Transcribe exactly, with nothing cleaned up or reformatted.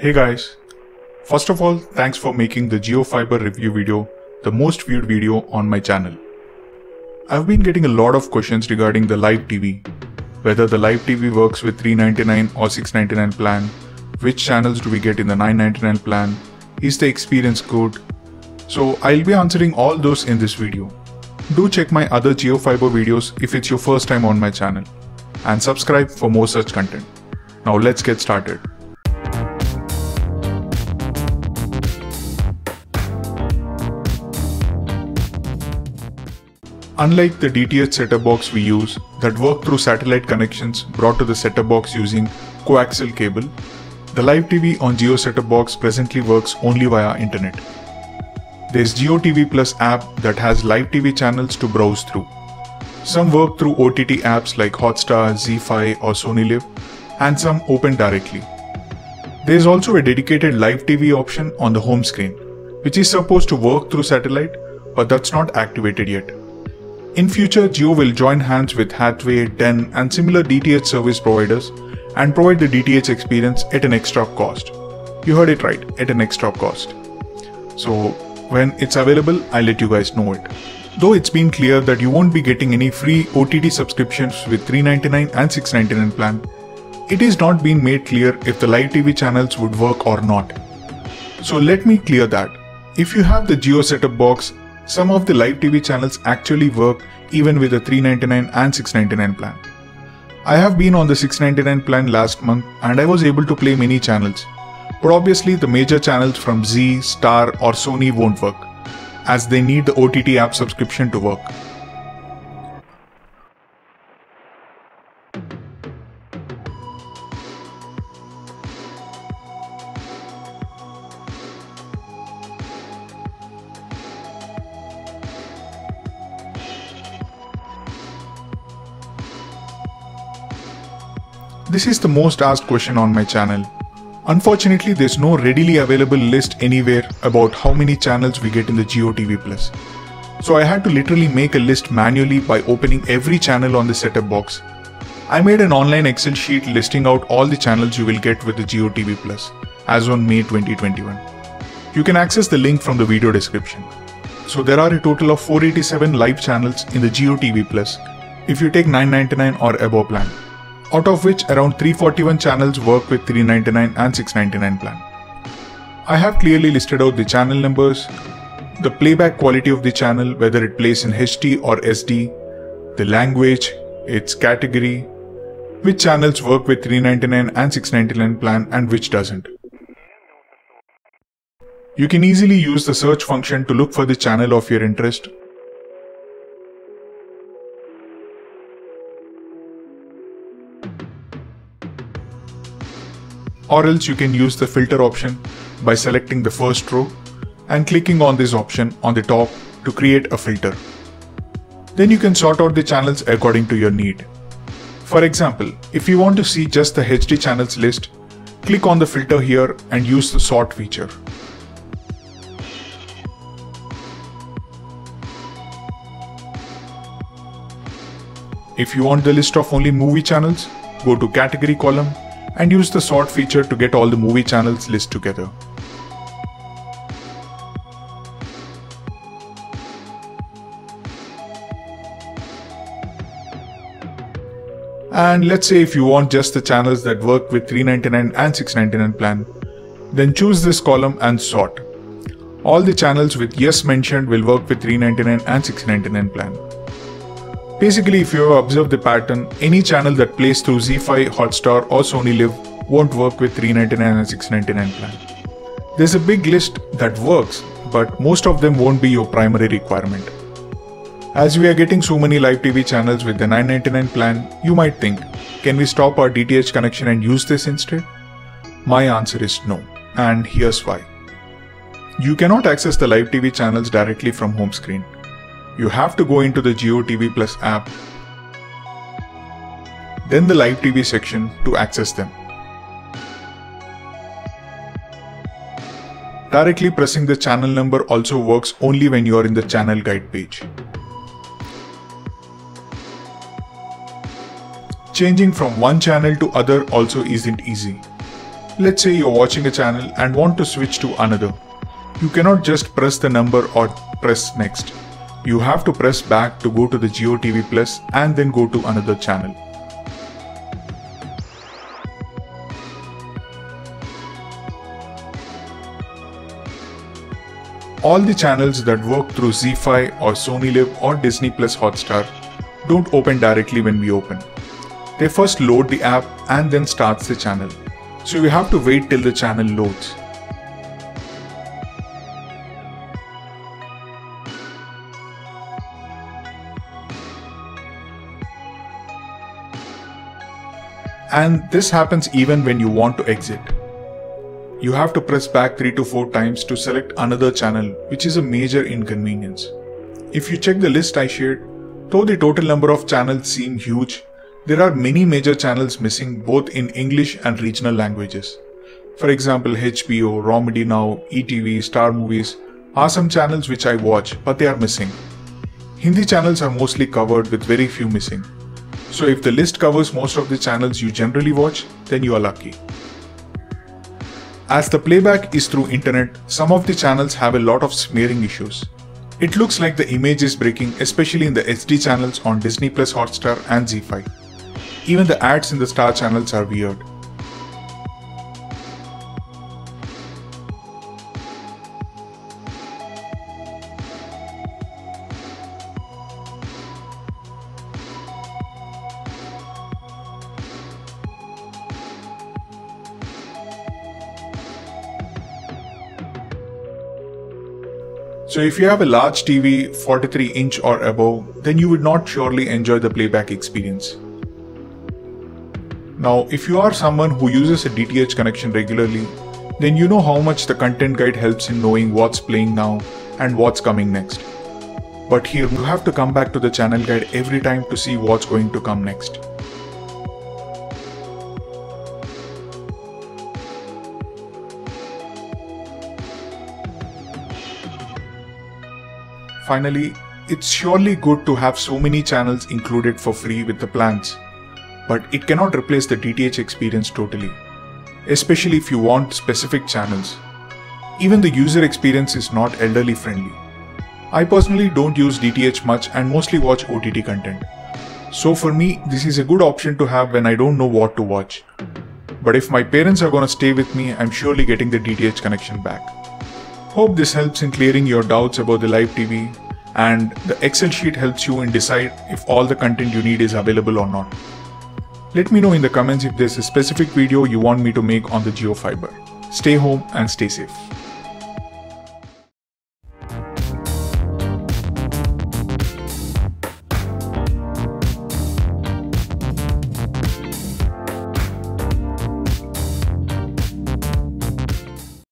Hey guys, first of all, thanks for making the Jio Fiber review video the most viewed video on my channel. I've been getting a lot of questions regarding the live T V, whether the live T V works with three ninety-nine or six ninety-nine plan, which channels do we get in the nine ninety-nine plan, is the experience good? So I'll be answering all those in this video. Do check my other Jio Fiber videos if it's your first time on my channel and subscribe for more such content. Now let's get started. Unlike the D T H set-top box we use that work through satellite connections brought to the set-top box using coaxial cable, the live T V on Jio set-top box presently works only via internet. There's JioTV Plus app that has live T V channels to browse through. Some work through O T T apps like Hotstar, Zee five or SonyLIV, and some open directly. There's also a dedicated live T V option on the home screen, which is supposed to work through satellite, but that's not activated yet. In future, Jio will join hands with Hathway, Den and similar D T H service providers and provide the D T H experience at an extra cost. You heard it right, at an extra cost. So when it's available, I'll let you guys know it. Though it's been clear that you won't be getting any free O T T subscriptions with three ninety-nine and six ninety-nine plan, it is not been made clear if the live T V channels would work or not. So let me clear that. If you have the Jio setup box, some of the live T V channels actually work even with the three ninety-nine and six ninety-nine plan. I have been on the six ninety-nine plan last month and I was able to play many channels, but obviously the major channels from Zee, Star or Sony won't work, as they need the O T T app subscription to work. This is the most asked question on my channel. Unfortunately, there's no readily available list anywhere about how many channels we get in the JioTV Plus. So I had to literally make a list manually by opening every channel on the setup box. I made an online Excel sheet listing out all the channels you will get with the JioTV Plus as on May twenty twenty-one. You can access the link from the video description. So there are a total of four eighty-seven live channels in the JioTV Plus if you take nine ninety-nine or above plan, out of which around three forty-one channels work with three ninety-nine and six ninety-nine plan. I have clearly listed out the channel numbers, the playback quality of the channel, whether it plays in H D or S D, the language, its category, which channels work with three ninety-nine and six ninety-nine plan and which doesn't. You can easily use the search function to look for the channel of your interest. Or else you can use the filter option by selecting the first row and clicking on this option on the top to create a filter. Then you can sort out the channels according to your need. For example, if you want to see just the H D channels list, click on the filter here and use the sort feature. If you want the list of only movie channels, go to category column and use the sort feature to get all the movie channels list together. And let's say if you want just the channels that work with three ninety-nine and six ninety-nine plan, then choose this column and sort. All the channels with yes mentioned will work with three ninety-nine and six ninety-nine plan. Basically, if you have observed the pattern, any channel that plays through Zee five, Hotstar or SonyLIV won't work with three ninety-nine and six ninety-nine plan. There's a big list that works, but most of them won't be your primary requirement. As we are getting so many live T V channels with the nine ninety-nine plan, you might think, can we stop our D T H connection and use this instead? My answer is no, and here's why. You cannot access the live T V channels directly from home screen. You have to go into the JioTV Plus app, then the live T V section to access them. Directly pressing the channel number also works only when you are in the channel guide page. Changing from one channel to other also isn't easy. Let's say you're watching a channel and want to switch to another. You cannot just press the number or press next. You have to press back to go to the JioTV Plus and then go to another channel. All the channels that work through Zee five or SonyLIV or Disney Plus Hotstar don't open directly when we open. They first load the app and then starts the channel. So you have to wait till the channel loads. And this happens even when you want to exit. You have to press back three to four times to select another channel, which is a major inconvenience. If you check the list I shared, though the total number of channels seem huge, there are many major channels missing both in English and regional languages. For example, H B O, Romedy Now, E T V, Star Movies are some channels which I watch, but they are missing. Hindi channels are mostly covered with very few missing. So if the list covers most of the channels you generally watch, then you are lucky. As the playback is through internet, some of the channels have a lot of smearing issues. It looks like the image is breaking, especially in the H D channels on Disney Plus Hotstar and Zee five. Even the ads in the star channels are weird. So if you have a large T V, forty-three inch or above, then you would not surely enjoy the playback experience. Now, if you are someone who uses a D T H connection regularly, then you know how much the content guide helps in knowing what's playing now and what's coming next. But here, you have to come back to the channel guide every time to see what's going to come next. Finally, it's surely good to have so many channels included for free with the plans, but it cannot replace the D T H experience totally, especially if you want specific channels. Even the user experience is not elderly friendly. I personally don't use D T H much and mostly watch O T T content. So for me, this is a good option to have when I don't know what to watch. But if my parents are gonna stay with me, I'm surely getting the D T H connection back. Hope this helps in clearing your doubts about the live T V, and the Excel sheet helps you in decide if all the content you need is available or not. Let me know in the comments if there's a specific video you want me to make on the Jio Fiber. Stay home and stay safe.